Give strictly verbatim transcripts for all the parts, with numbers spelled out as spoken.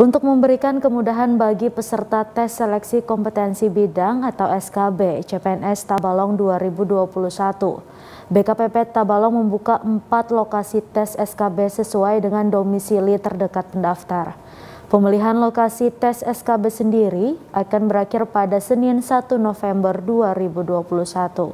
untuk memberikan kemudahan bagi peserta tes seleksi kompetensi bidang atau S K B C P N S Tabalong dua ribu dua puluh satu. B K P P Tabalong membuka empat lokasi tes S K B sesuai dengan domisili terdekat pendaftar. Pemilihan lokasi tes S K B sendiri akan berakhir pada Senin satu November dua ribu dua puluh satu.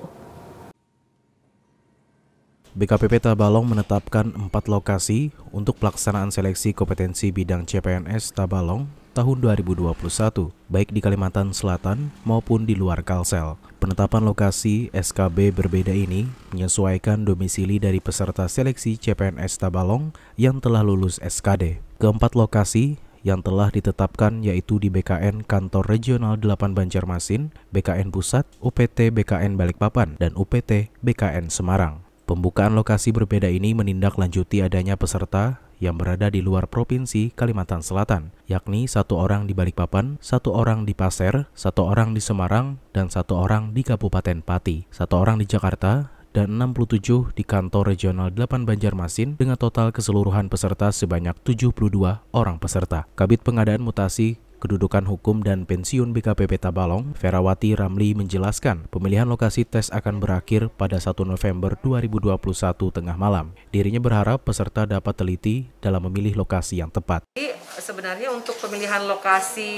B K P P Tabalong menetapkan empat lokasi untuk pelaksanaan seleksi kompetensi bidang C P N S Tabalong tahun dua ribu dua puluh satu, baik di Kalimantan Selatan maupun di luar Kalsel. Penetapan lokasi S K B berbeda ini menyesuaikan domisili dari peserta seleksi C P N S Tabalong yang telah lulus S K D. Keempat lokasi yang telah ditetapkan yaitu di B K N Kantor Regional delapan Banjarmasin, B K N Pusat, U P T B K N Balikpapan, dan U P T B K N Semarang. Pembukaan lokasi berbeda ini menindaklanjuti adanya peserta yang berada di luar provinsi Kalimantan Selatan, yakni satu orang di Balikpapan, satu orang di Pasir, satu orang di Semarang, dan satu orang di Kabupaten Pati, satu orang di Jakarta, dan enam puluh tujuh di Kantor Regional delapan Banjarmasin dengan total keseluruhan peserta sebanyak tujuh puluh dua orang peserta. Kabid Pengadaan Mutasi Kedudukan Hukum dan Pensiun B K P P Tabalong, Ferawati Ramli menjelaskan pemilihan lokasi tes akan berakhir pada satu November dua ribu dua puluh satu tengah malam. Dirinya berharap peserta dapat teliti dalam memilih lokasi yang tepat. Jadi sebenarnya untuk pemilihan lokasi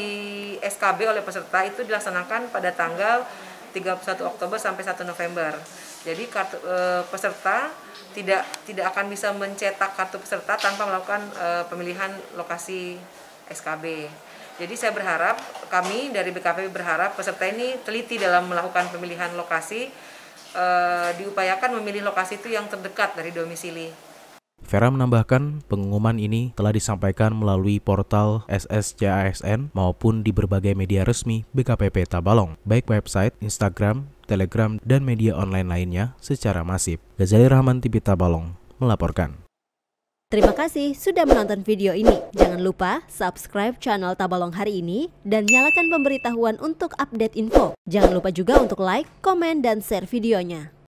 S K B oleh peserta itu dilaksanakan pada tanggal tiga puluh satu Oktober sampai satu November. Jadi kartu, e, peserta tidak tidak akan bisa mencetak kartu peserta tanpa melakukan e, pemilihan lokasi S K B. Jadi saya berharap, kami dari B K P P berharap peserta ini teliti dalam melakukan pemilihan lokasi, e, diupayakan memilih lokasi itu yang terdekat dari domisili. Vera menambahkan pengumuman ini telah disampaikan melalui portal S S C A S N maupun di berbagai media resmi B K P P Tabalong, baik website, Instagram, Telegram, dan media online lainnya secara masif. Gazali Rahman, T V I Tabalong, melaporkan. Terima kasih sudah menonton video ini. Jangan lupa subscribe channel Tabalong Hari Ini dan nyalakan pemberitahuan untuk update info. Jangan lupa juga untuk like, komen, dan share videonya.